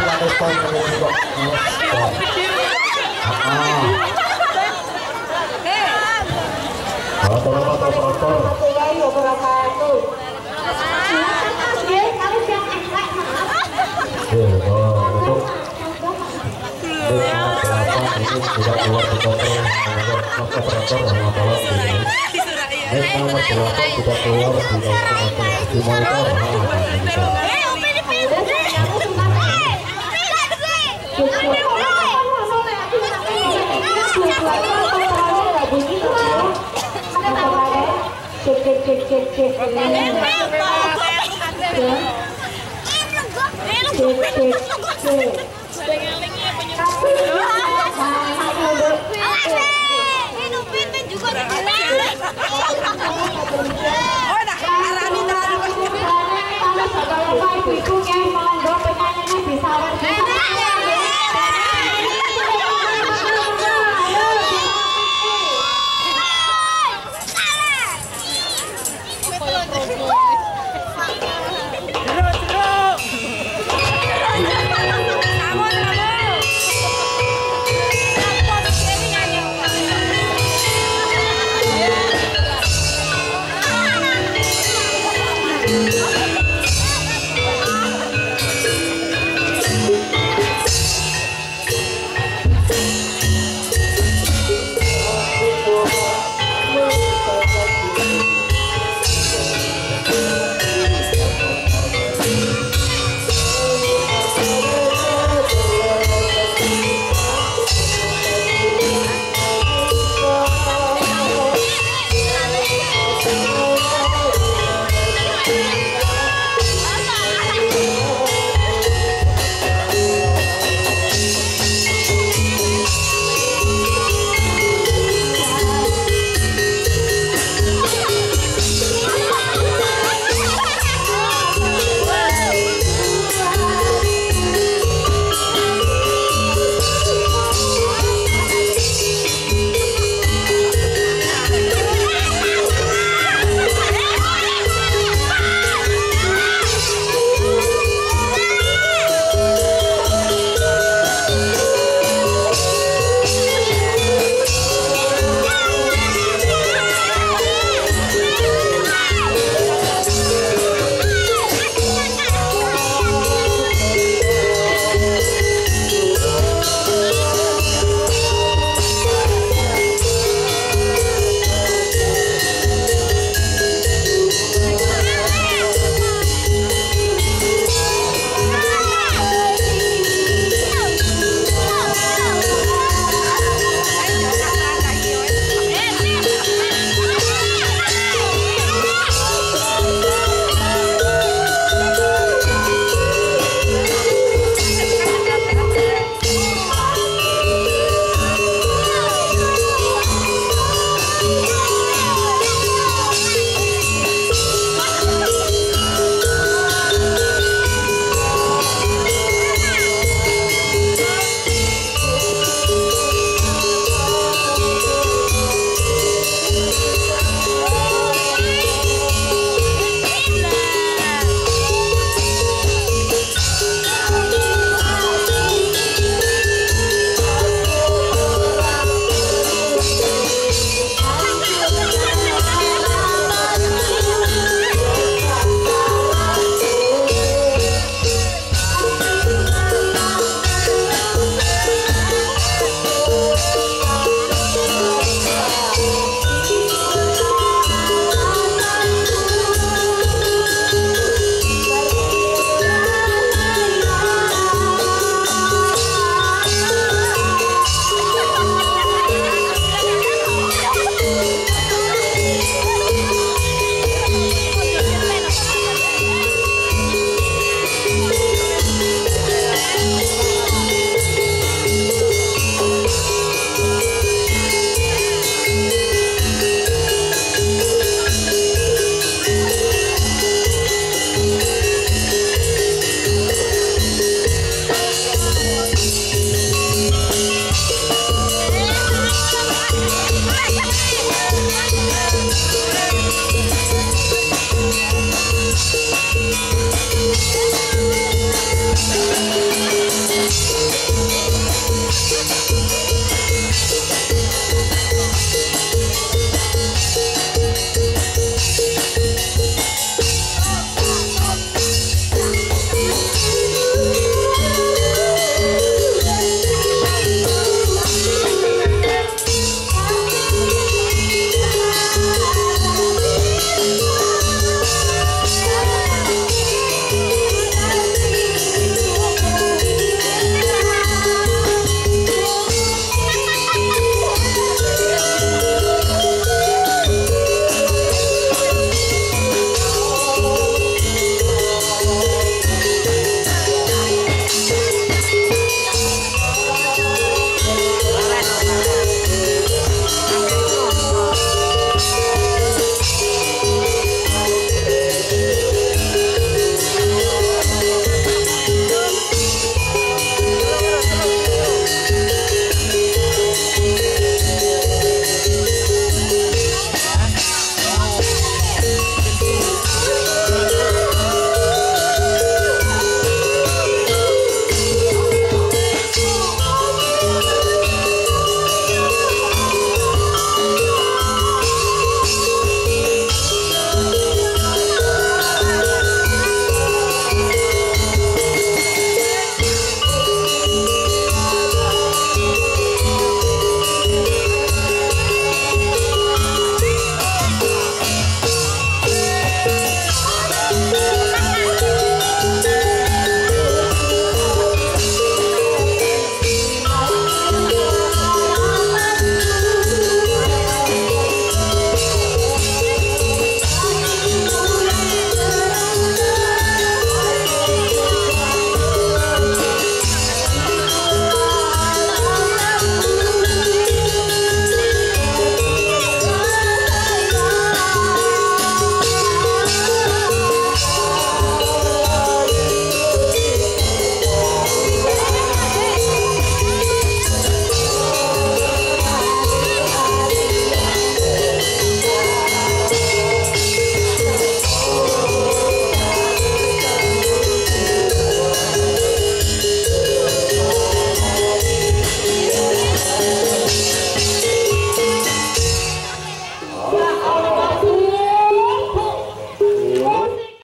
Tidak keluar.